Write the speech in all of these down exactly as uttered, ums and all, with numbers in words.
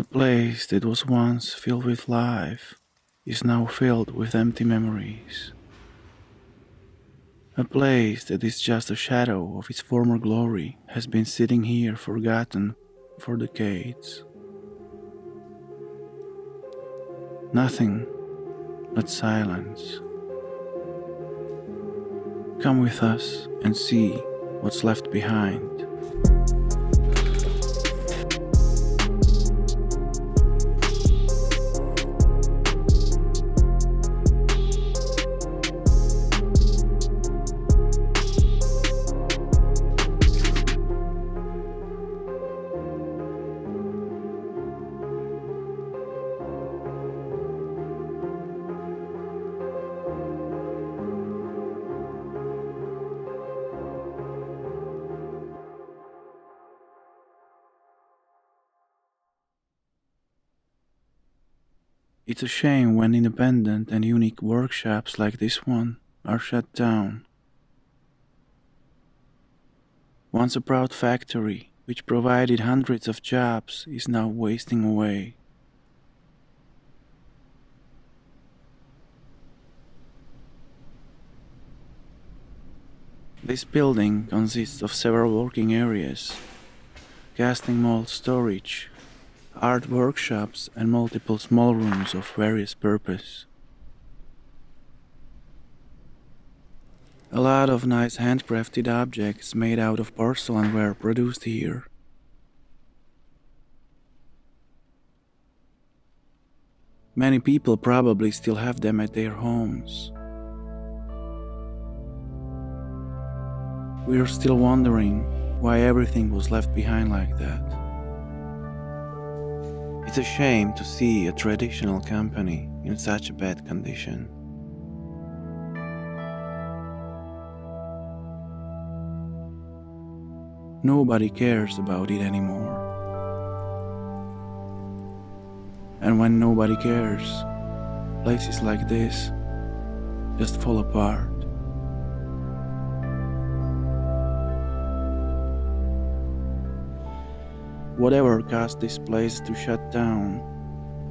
The place that was once filled with life is now filled with empty memories. A place that is just a shadow of its former glory has been sitting here forgotten for decades. Nothing but silence. Come with us and see what's left behind. It's a shame when independent and unique workshops like this one are shut down. Once a proud factory, which provided hundreds of jobs, is now wasting away. This building consists of several working areas, casting mold storage, art workshops, and multiple small rooms of various purpose. A lot of nice handcrafted objects made out of porcelain were produced here. Many people probably still have them at their homes. We are still wondering why everything was left behind like that. It's a shame to see a traditional company in such a bad condition. Nobody cares about it anymore. And when nobody cares, places like this just fall apart. Whatever caused this place to shut down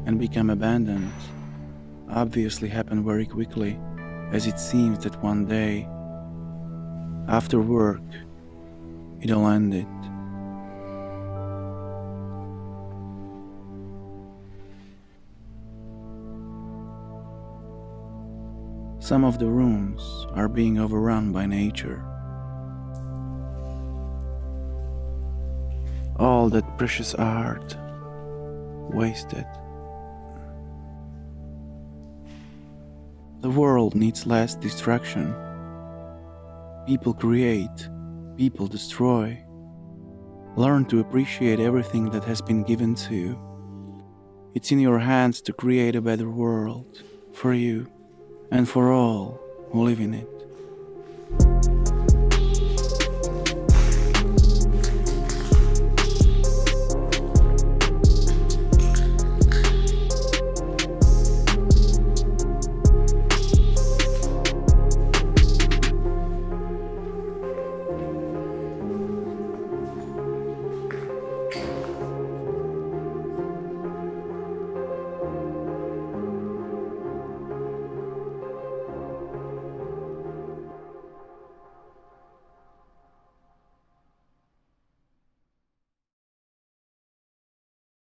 and become abandoned obviously happened very quickly, as it seems that one day, after work, it all ended. Some of the rooms are being overrun by nature. All that precious art wasted. The world needs less distraction. People create, people destroy. Learn to appreciate everything that has been given to you. It's in your hands to create a better world for you and for all who live in it.